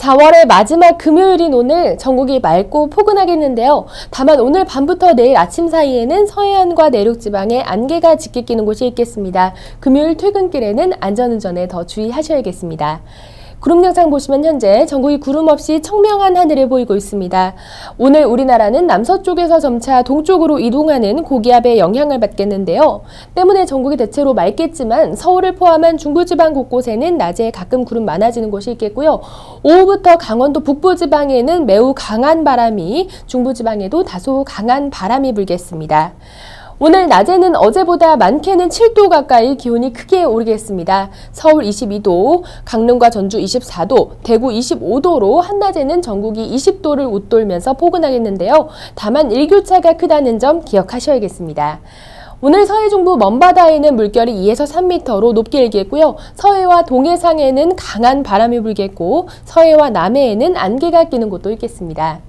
4월의 마지막 금요일인 오늘 전국이 맑고 포근하겠는데요. 다만 오늘 밤부터 내일 아침 사이에는 서해안과 내륙지방에 안개가 짙게 끼는 곳이 있겠습니다. 금요일 퇴근길에는 안전운전에 더 주의하셔야겠습니다. 구름 영상 보시면 현재 전국이 구름 없이 청명한 하늘을 보이고 있습니다. 오늘 우리나라는 남서쪽에서 점차 동쪽으로 이동하는 고기압의 영향을 받겠는데요. 때문에 전국이 대체로 맑겠지만 서울을 포함한 중부지방 곳곳에는 낮에 가끔 구름 많아지는 곳이 있겠고요. 오후부터 강원도 북부지방에는 매우 강한 바람이, 중부지방에도 다소 강한 바람이 불겠습니다. 오늘 낮에는 어제보다 많게는 7도 가까이 기온이 크게 오르겠습니다. 서울 22도, 강릉과 전주 24도, 대구 25도로 한낮에는 전국이 20도를 웃돌면서 포근하겠는데요. 다만 일교차가 크다는 점 기억하셔야겠습니다. 오늘 서해 중부 먼바다에는 물결이 2에서 3m로 높게 일겠고요. 서해와 동해상에는 강한 바람이 불겠고 서해와 남해에는 안개가 끼는 곳도 있겠습니다.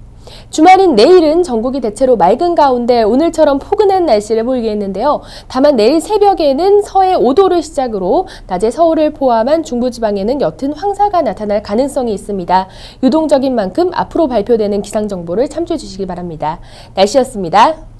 주말인 내일은 전국이 대체로 맑은 가운데 오늘처럼 포근한 날씨를 보이겠는데요. 다만 내일 새벽에는 서해 5도를 시작으로 낮에 서울을 포함한 중부지방에는 옅은 황사가 나타날 가능성이 있습니다. 유동적인 만큼 앞으로 발표되는 기상정보를 참조해 주시기 바랍니다. 날씨였습니다.